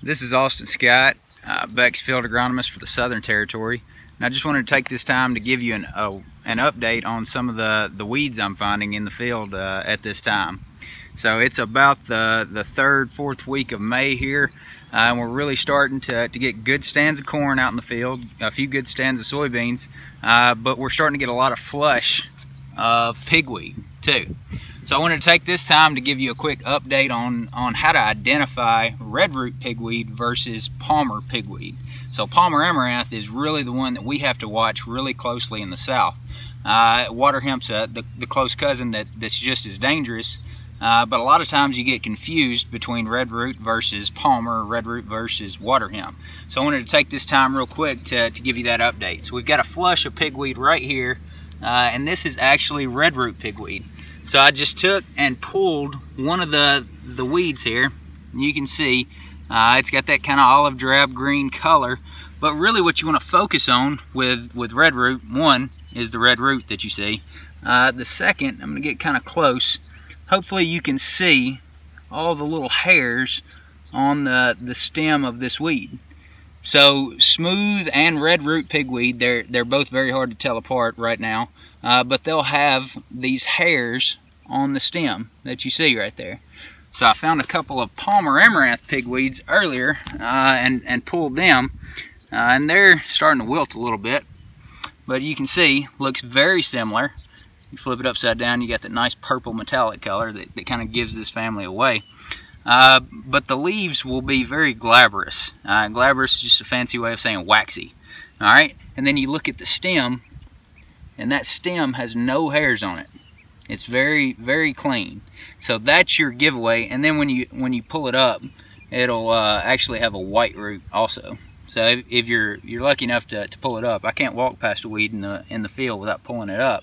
This is Austin Scott, Beck's Field Agronomist for the Southern Territory, and I just wanted to take this time to give you an update on some of the weeds I'm finding in the field at this time. So it's about the third, fourth week of May here, and we're really starting to get good stands of corn out in the field, a few good stands of soybeans, but we're starting to get a lot of flush of pigweed too. So I wanted to take this time to give you a quick update on how to identify redroot pigweed versus Palmer pigweed. So Palmer amaranth is really the one that we have to watch really closely in the south. Waterhemp's the close cousin that's just as dangerous, but a lot of times you get confused between redroot versus Palmer, redroot versus waterhemp. So I wanted to take this time real quick to give you that update. So we've got a flush of pigweed right here, and this is actually redroot pigweed. So I just took and pulled one of the weeds here. You can see it's got that kind of olive drab green color, but really what you want to focus on with redroot, one is the red root that you see. The second, I'm going to get kind of close. Hopefully you can see all the little hairs on the stem of this weed. So smooth and redroot pigweed, they're both very hard to tell apart right now, but they'll have these hairs on the stem that you see right there. So I found a couple of Palmer amaranth pigweeds earlier and pulled them, and they're starting to wilt a little bit, but you can see looks very similar. You flip it upside down, you got that nice purple metallic color that kind of gives this family away. But the leaves will be very glabrous. Glabrous is just a fancy way of saying waxy. All right, and then you look at the stem, and that stem has no hairs on it. It's very, very clean. So that's your giveaway. And then when you pull it up, it'll actually have a white root also. So if you're lucky enough to pull it up, I can't walk past a weed in the field without pulling it up.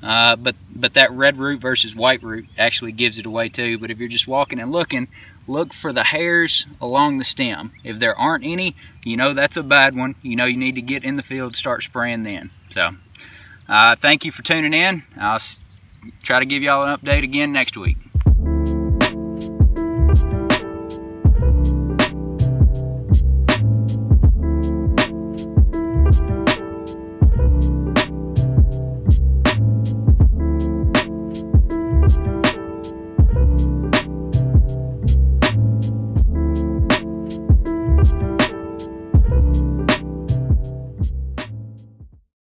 But that red root versus white root actually gives it away too. But if you're just walking and looking, look for the hairs along the stem. If there aren't any, you know that's a bad one. You know you need to get in the field, start spraying then. So thank you for tuning in. I'll try to give y'all an update again next week.